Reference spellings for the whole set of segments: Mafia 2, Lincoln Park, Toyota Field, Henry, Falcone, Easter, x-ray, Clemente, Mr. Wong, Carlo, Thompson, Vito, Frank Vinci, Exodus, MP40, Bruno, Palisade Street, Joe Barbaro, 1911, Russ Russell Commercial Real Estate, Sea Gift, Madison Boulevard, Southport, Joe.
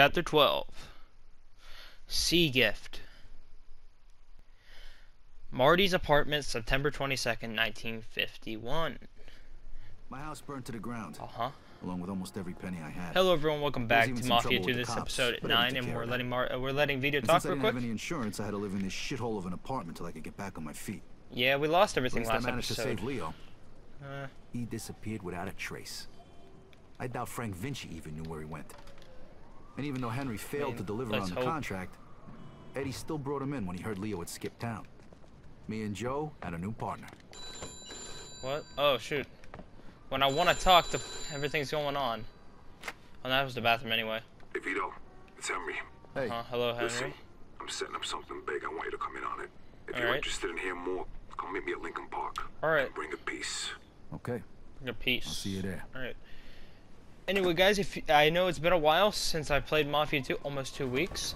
Chapter 12. Sea Gift. Marty's apartment, September 22nd, 1951. My house burned to the ground. Along with almost every penny I had. Hello everyone, welcome back to Mafia 2. This episode at 9, and we're letting Vito talk real quick. Since I didn't have any insurance, I had to live in this shithole of an apartment till I could get back on my feet. Yeah, we lost everything last episode. I managed to save Leo. He disappeared without a trace. I doubt Frank Vinci even knew where he went. And even though Henry failed to deliver on the contract, Eddie still brought him in when he heard Leo had skipped town. Me and Joe had a new partner. What? Oh, shoot. When I want to talk, everything's going on. Oh, that was the bathroom anyway. Hey, Vito. It's Henry. Hey. Hello, Henry. Listen, I'm setting up something big. I want you to come in on it. If you're interested in hearing more, come meet me at Lincoln Park. All right. Bring a piece. Okay. Bring a piece. I'll see you there. All right. Anyway, guys, I know it's been a while since I played Mafia 2, almost 2 weeks.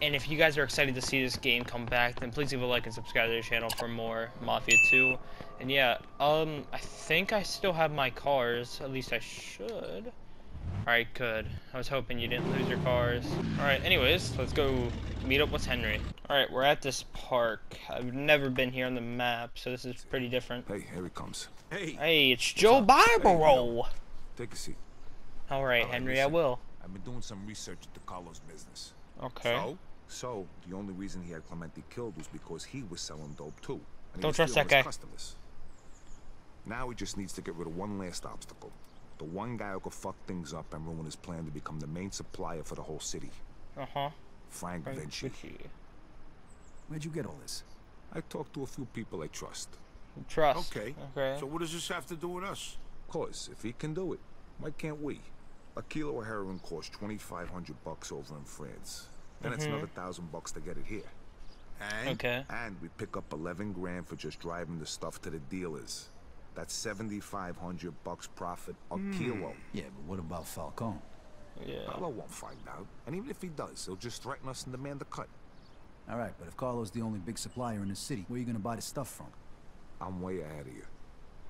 And if you guys are excited to see this game come back, then please leave a like and subscribe to the channel for more Mafia 2. And yeah, I think I still have my cars. At least I should. Alright, good. I was hoping you didn't lose your cars. Alright, anyways, let's go meet up with Henry. Alright, we're at this park. I've never been here on the map, so this is pretty different. Hey, here he comes. Hey, it's Joe Barbaro. Hey, take a seat. Alright, Henry, listen, I will. I've been doing some research into Carlo's business. Okay. So, the only reason he had Clemente killed was because he was selling dope too. And don't trust that guy. Customers. Now he just needs to get rid of one last obstacle. The one guy who could fuck things up and ruin his plan to become the main supplier for the whole city. Frank Vinci. Where'd you get all this? I talked to a few people I trust. Okay. So what does this have to do with us? Cause, if he can do it, why can't we? A kilo of heroin costs $2,500 over in France. Then it's another $1,000 to get it here. And, and we pick up 11 grand for just driving the stuff to the dealers. That's $7,500 profit a kilo. Yeah, but what about Falcone? Yeah. Carlo won't find out. And even if he does, he'll just threaten us and demand a cut. All right, but if Carlo's the only big supplier in the city, where are you going to buy the stuff from? I'm way ahead of you.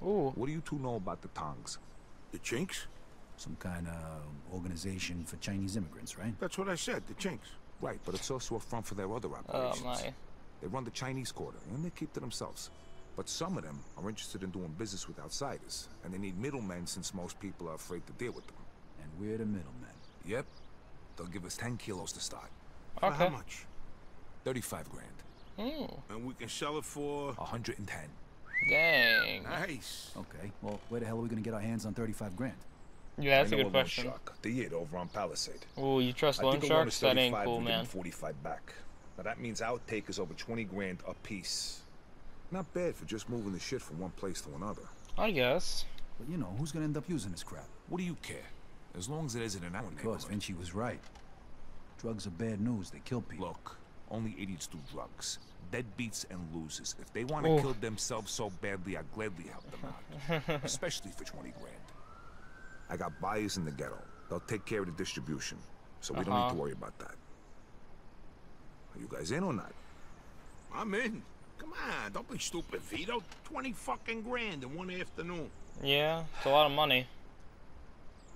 Ooh. What do you two know about the Tongs? The Chinks? Some kind of organization for Chinese immigrants, right? That's what I said, the Chinks. Right, but it's also a front for their other operations. Oh, my. They run the Chinese quarter, and they keep to themselves. But some of them are interested in doing business with outsiders, and they need middlemen since most people are afraid to deal with them. And we're the middlemen. Yep. They'll give us 10 kilos to start. Okay. For how much? 35 grand. And we can sell it for... 110. Dang. Nice. Okay, well, where the hell are we going to get our hands on 35 grand? Yeah, that's a good question. They hid over on Palisade. Oh, you trust loan sharks? That ain't cool, man. 45 back. Now that means outtake is over 20 grand a piece. Not bad for just moving the shit from one place to another. I guess. But you know, who's gonna end up using this crap? What do you care? As long as it isn't in our neighborhood. Because Vinci was right. Drugs are bad news. They kill people. Look, only idiots do drugs. Deadbeats and losers. If they want to kill themselves so badly, I'd gladly help them out. Especially for 20 grand. I got buyers in the ghetto. They'll take care of the distribution. So we don't need to worry about that. Are you guys in or not? I'm in. Come on, don't be stupid, Vito. 20 fucking grand in one afternoon. Yeah, it's a lot of money.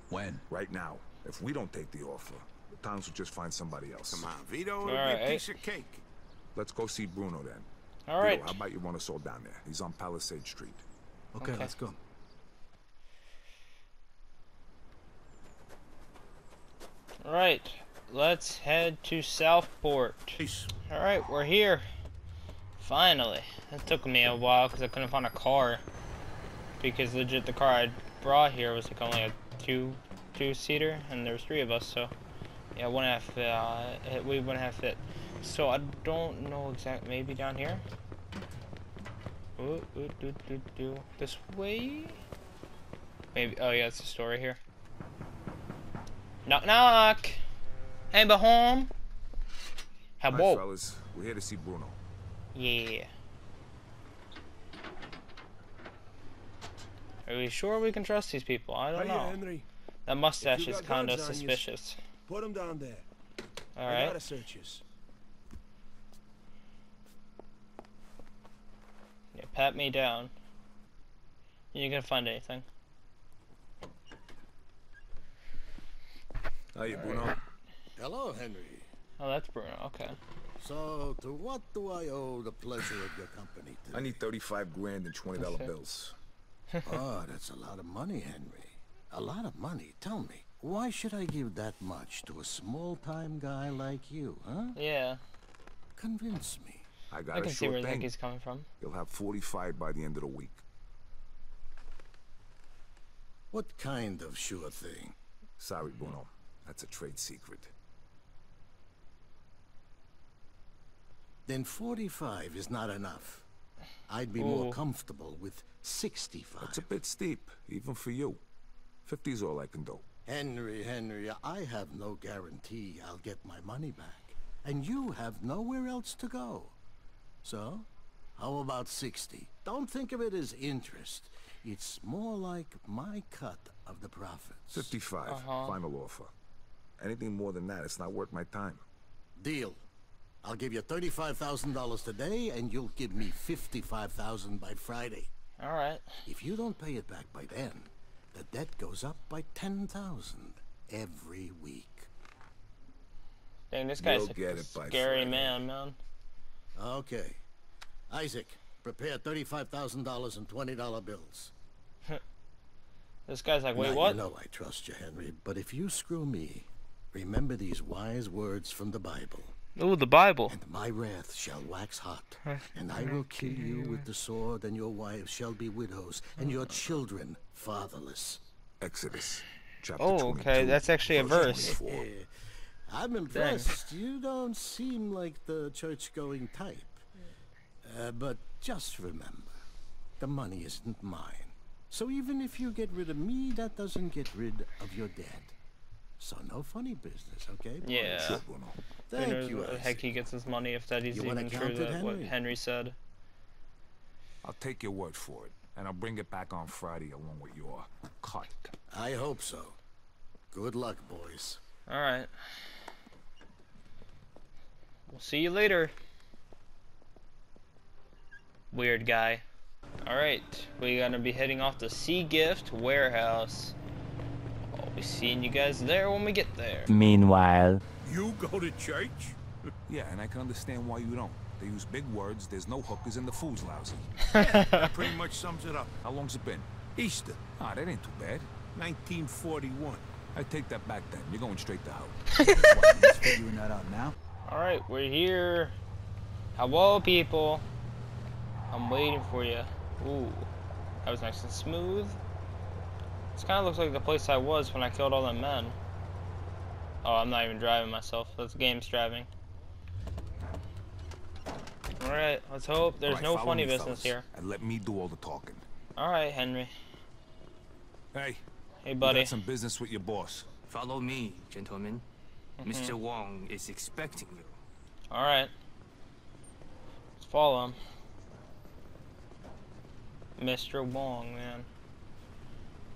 When? Right now. If we don't take the offer, the Towns will just find somebody else. Come on, Vito, it'll be a piece of cake. Let's go see Bruno then. All right. Vito, how about you run us all down there? He's on Palisade Street. Okay, let's go. Alright, let's head to Southport. Alright, we're here. Finally. It took me a while because I couldn't find a car. Because legit the car I brought here was like only a two-seater and there was three of us, so yeah, we wouldn't have fit. So I don't know exactly, maybe down here? This way? Maybe, oh yeah, it's a store right here. Knock knock. Amber home. Hello, fellas. We're here to see Bruno. Yeah. Are we sure we can trust these people? I don't know. Henry. That mustache is kind of suspicious. Put him down there. All right. Gotta search us. Yeah, pat me down. You ain't gonna find anything. Hiya, Bruno. Hello, Henry. Oh, that's Bruno. Okay. So, to what do I owe the pleasure of your company today? I need 35 grand in $20 bills. Oh, that's a lot of money, Henry. A lot of money. Tell me, why should I give that much to a small-time guy like you, huh? Yeah. Convince me. I got a short thing. I can see where Lincoln's coming from. You'll have 45 by the end of the week. What kind of sure thing? Sorry, Bruno. That's a trade secret. Then 45 is not enough. I'd be more comfortable with 65. That's a bit steep, even for you. 50 is all I can do. Henry, I have no guarantee I'll get my money back. And you have nowhere else to go. So, how about 60? Don't think of it as interest. It's more like my cut of the profits. 55, final offer. Anything more than that, it's not worth my time. Deal. I'll give you $35,000 today, and you'll give me $55,000 by Friday. All right. If you don't pay it back by then, the debt goes up by $10,000 every week. Dang, this guy's a scary man. Okay. Isaac, prepare $35,000 in $20 bills. This guy's like, wait, what? I know I trust you, Henry, but if you screw me, remember these wise words from the Bible. Oh, the Bible. And my wrath shall wax hot, and I will kill you with the sword, and your wives shall be widows, and your children fatherless. Exodus, chapter 22. Oh, okay, that's actually a verse. I'm impressed. Dang. You don't seem like the church-going type. But just remember, the money isn't mine. So even if you get rid of me, that doesn't get rid of your dad. So no funny business, okay? Yeah. Sure. Thank you. Where the heck he gets his money, if that is even true, what Henry said. I'll take your word for it, and I'll bring it back on Friday along with your cut. I hope so. Good luck, boys. All right. We'll see you later. Weird guy. Alright, we're gonna be heading off to Sea Gift warehouse. I'll be seeing you guys there when we get there. Meanwhile. You go to church? Yeah, and I can understand why you don't. They use big words, there's no hookers, and the food's lousy. Yeah, that pretty much sums it up. How long's it been? Easter. Ah, that ain't too bad. 1941. I take that back then. You're going straight to hell. Let's figure that out now. Alright, we're here. Hello, people. I'm waiting for you. Ooh, that was nice and smooth. This kind of looks like the place I was when I killed all them men. Oh, I'm not even driving myself. That's game's driving. Alright, let's hope there's no funny business here. And let me do all the talking. Alright, Henry. Hey. Hey, buddy. Got some business with your boss. Follow me, gentlemen. Mr. Wong is expecting you. Alright. Let's follow him. Mr. Wong, man.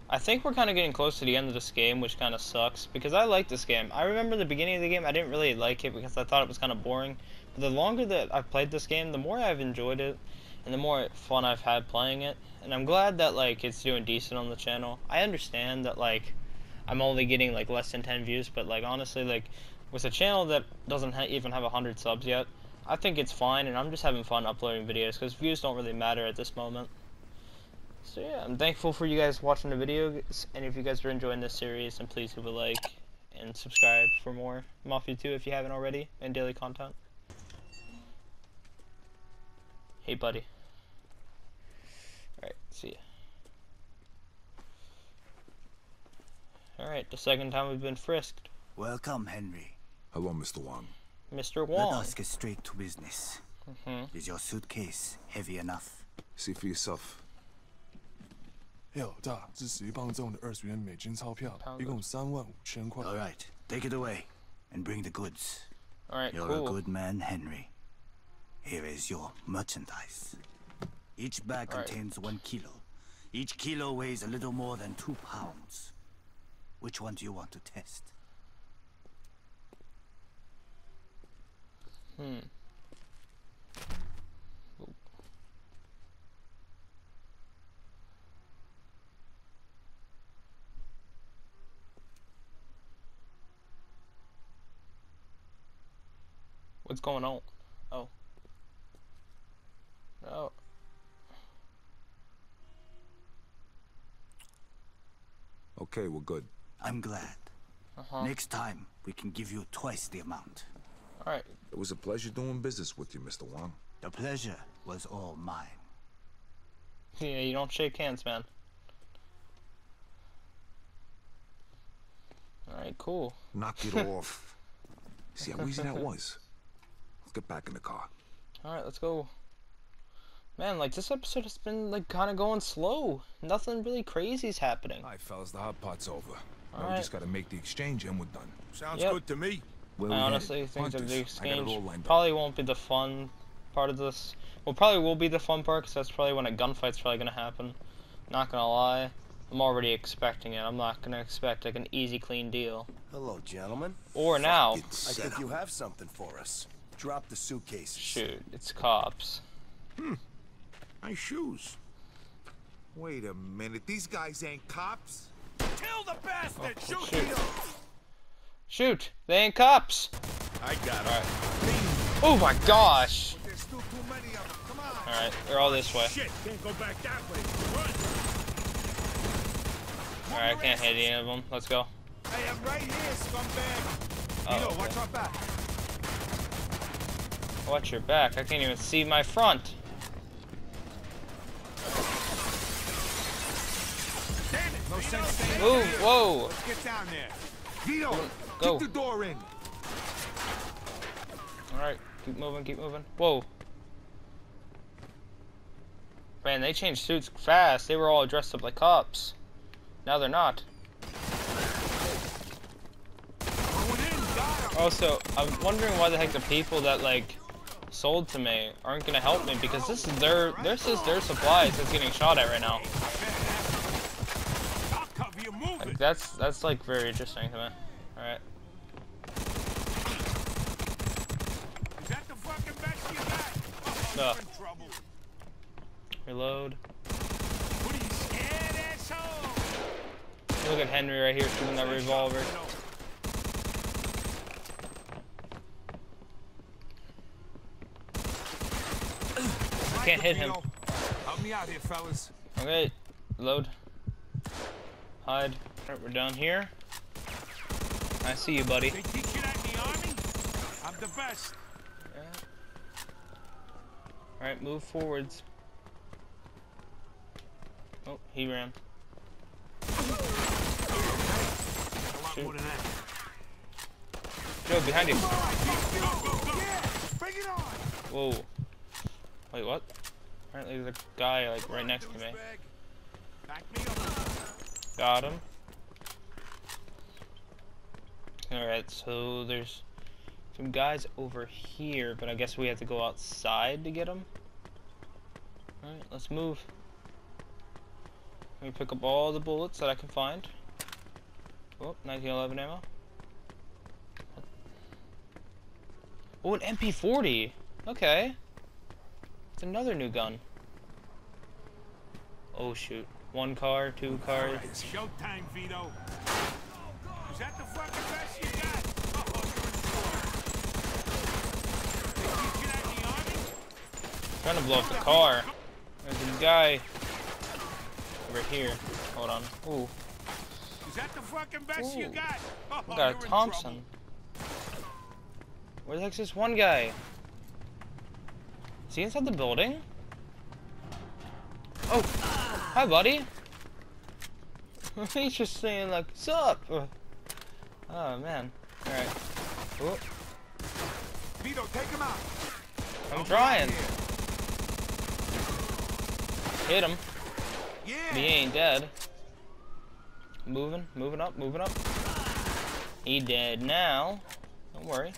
I think we're kind of getting close to the end of this game, which kind of sucks, because I like this game. I remember the beginning of the game, I didn't really like it because I thought it was kind of boring. But the longer that I've played this game, the more I've enjoyed it, and the more fun I've had playing it. And I'm glad that, like, it's doing decent on the channel. I understand that, like, I'm only getting, like, less than 10 views, but, like, honestly, like, with a channel that doesn't even have 100 subs yet, I think it's fine, and I'm just having fun uploading videos, because views don't really matter at this moment. So yeah, I'm thankful for you guys watching the video, and if you guys are enjoying this series, then please give a like and subscribe for more Mafia 2 if you haven't already, and daily content. Hey, buddy. Alright, see ya. Alright, the second time we've been frisked. Welcome, Henry. Hello, Mr. Wong. Mr. Wong. Let us get straight to business. Is your suitcase heavy enough? See for yourself. 一共35,000元美金钞票,一共35,000块. All right, take it away and bring the goods. All right, you're cool. A good man, Henry. Here is your merchandise. Each bag contains 1 kilo. Each kilo weighs a little more than 2 pounds. Which one do you want to test? What's going on? Oh. Oh. Okay, we're good. I'm glad. Next time, we can give you twice the amount. All right. It was a pleasure doing business with you, Mr. Wong. The pleasure was all mine. Yeah, you don't shake hands, man. All right, cool. Knock it off. See how easy that was. Let's get back in the car. All right, let's go. Man, like, this episode has been, like, kind of going slow. Nothing really crazy is happening. All right, fellas, the hot part's over. Now we just got to make the exchange and we're done. Sounds good to me. Where I honestly think that the exchange probably won't be the fun part of this. Well, probably will be the fun part, because that's probably when a gunfight's probably going to happen. Not going to lie. I'm already expecting it. I'm not going to expect, like, an easy, clean deal. Hello, gentlemen. Or now. I think you have something for us. Drop the suitcases. Shoot, it's cops. Hmm. My shoes. Wait a minute, these guys ain't cops. Kill the bastard! Oh, shoot! Shoot! They ain't cops! I got it. Oh my gosh! Alright, they're all this way. Alright, I can't hit any of them. Let's go. I am right here, scumbag. Vito, watch your back. Watch your back. I can't even see my front. No sense. Ooh, whoa! Let's get down there. Vito, go. Keep the door in. All right, keep moving, keep moving. Whoa! Man, they changed suits fast. They were all dressed up like cops. Now they're not. Also, I'm wondering why the heck the people that like sold to me aren't gonna help me, because this is their supplies that's getting shot at right now. Like, that's like very interesting to me. All right. Is that the fucking back to your back? Oh, in trouble. Reload. What are you scared, asshole? Look at Henry right here shooting that revolver. I can't hit him. Help me out here, fellas. Okay, reload. Hide. Alright, we're down here. I see you, buddy. They teach you that in the army? I'm the best. Yeah. Alright, move forwards. Oh, he ran. Shoot. Joe, behind you. Whoa. Wait, what? Apparently there's a guy like right next to me. Back me up. Got him. Alright, so there's some guys over here, but I guess we have to go outside to get them. Alright, let's move. Let me pick up all the bullets that I can find. Oh, 1911 ammo. Oh, an MP40! Okay. It's another new gun. Oh, shoot. One car, two cars. Right, it's showtime, Vito. Is that the fucking best you got? Oh, you're in for it. Did you get out of the army? Trying to blow up the car. There's a guy over here. Hold on. Ooh. Is that the fucking best you got? Oh, we got a Thompson. Where the heck's this one guy? Is he inside the building? Oh. Hi, buddy. He's just saying like, "Sup?" Oh man. All right. Ooh. Vito, take him out. I'm trying. Hit him. Yeah. He ain't dead. Moving, moving up, moving up. He dead now. Don't worry.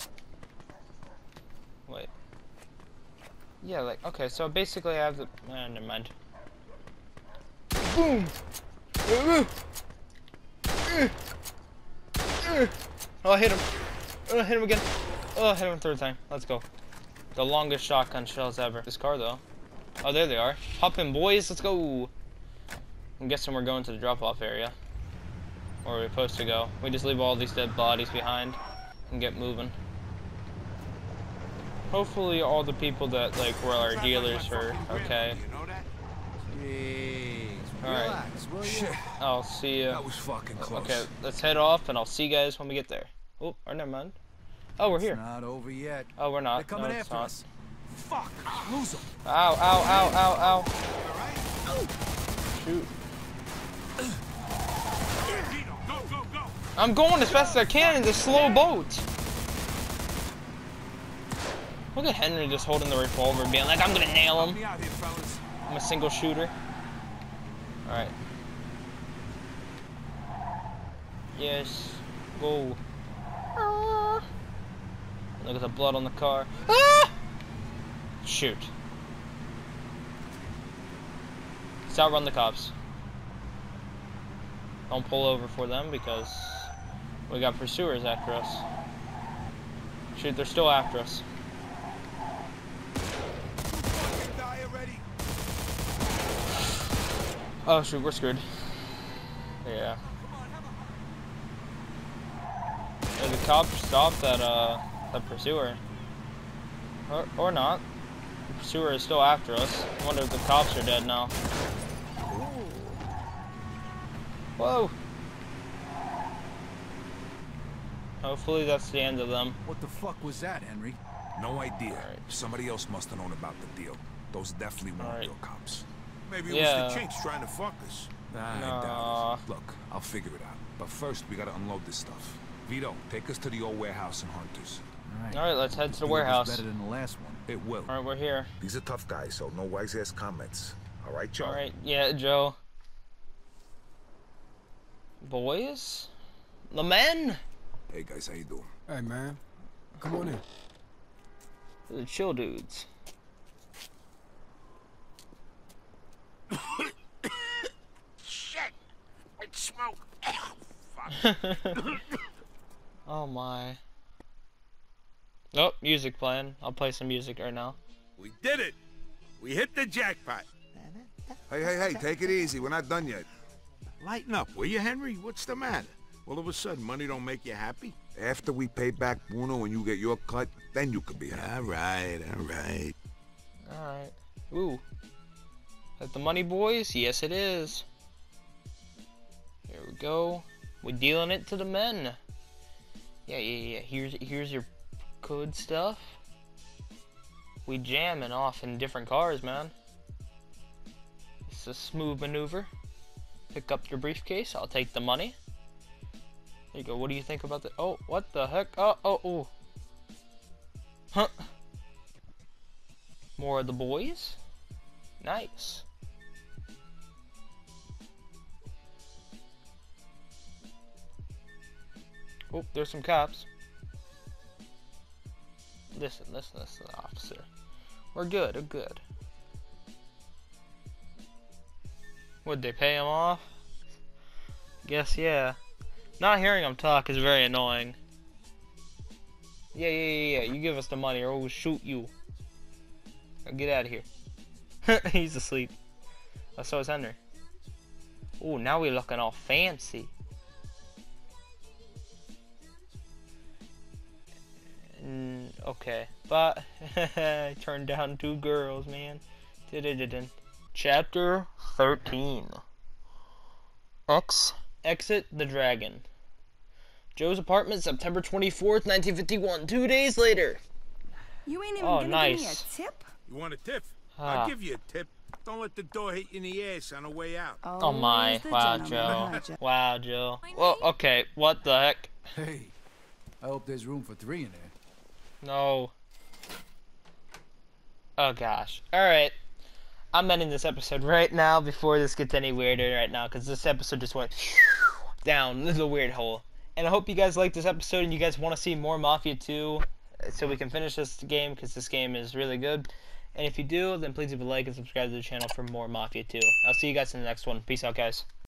Wait. Yeah, like okay. So basically, I have the. Never mind. Boom! Oh, I hit him. Oh, I hit him again. Oh, I hit him a third time. Let's go. The longest shotgun shells ever. This car, though. Oh, there they are. Hop in, boys. Let's go. I'm guessing we're going to the drop-off area. Where are we supposed to go? We just leave all these dead bodies behind and get moving. Hopefully all the people that like were our dealers are okay. Alright. I'll see you. That was fucking close. Okay, let's head off and I'll see you guys when we get there. Oh, or never mind. Oh, we're here. It's not over yet. Oh, we're not. They're coming after us. Fuck! Lose them. Ow, ow, ow, ow, ow. Shoot. I'm going as fast as I can in this slow boat. Look at Henry just holding the revolver, being like, I'm gonna nail him. I'm a single shooter. Alright. Yes. Go. Look at the blood on the car. Ah! Shoot. Let's outrun the cops. Don't pull over for them because we got pursuers after us. Shoot, they're still after us. Oh shoot, we're screwed. Yeah. Yeah, the cops stopped that pursuer. Or not. The pursuer is still after us. I wonder if the cops are dead now. Whoa! Hopefully that's the end of them. What the fuck was that, Henry? No idea. Right. Somebody else must have known about the deal. Those definitely weren't real cops. Maybe it was the chinks trying to fuck us. I doubt it. Look, I'll figure it out. But first, we gotta unload this stuff. Vito, take us to the old warehouse and Hunters. All right, let's head to the warehouse. Better than the last one. It will. All right, we're here. These are tough guys, so no wise-ass comments. All right, Joe. All right, yeah, Joe. Boys? The men? Hey guys, how you doing? Hey man, come on in. They're chill dudes. Shit! It's smoke! Oh, fuck. Oh my. Oh, music playing. I'll play some music right now. We did it! We hit the jackpot! Hey, take it easy. We're not done yet. Lighten up, will you, Henry? What's the matter? All of a sudden, money don't make you happy? After we pay back Bruno and you get your cut, then you could be happy. All right. Ooh. Is that the money, boys? Yes, it is. Here we go. We're dealing it to the men. Yeah. Here's your good stuff. We jamming off in different cars, man. It's a smooth maneuver. Pick up your briefcase. I'll take the money. There you go. What do you think about that? Oh, what the heck? Oh. Huh. More of the boys. Nice. Oh, there's some cops. Listen, officer. We're good. Would they pay him off? Guess yeah. Not hearing him talk is very annoying. Yeah. You give us the money or we'll shoot you. Now get out of here. He's asleep. Oh, so is Henry. Oh, now we're looking all fancy. Okay, but I turned down two girls, man. Didn't. Chapter 13. Exit the Dragon. Joe's apartment, September 24th, 1951. 2 days later. You ain't even gonna give me a tip? You want a tip? I'll give you a tip. Don't let the door hit you in the ass on the way out. Oh my. Wow, Joe. Wow, Joe. Well, okay. What the heck? Hey, I hope there's room for three in there. No. Oh, gosh. All right. I'm ending this episode right now before this gets any weirder right now, because this episode just went down the weird hole. And I hope you guys liked this episode and you guys want to see more Mafia 2 so we can finish this game, because this game is really good. And if you do, then please leave a like and subscribe to the channel for more Mafia 2. I'll see you guys in the next one. Peace out, guys.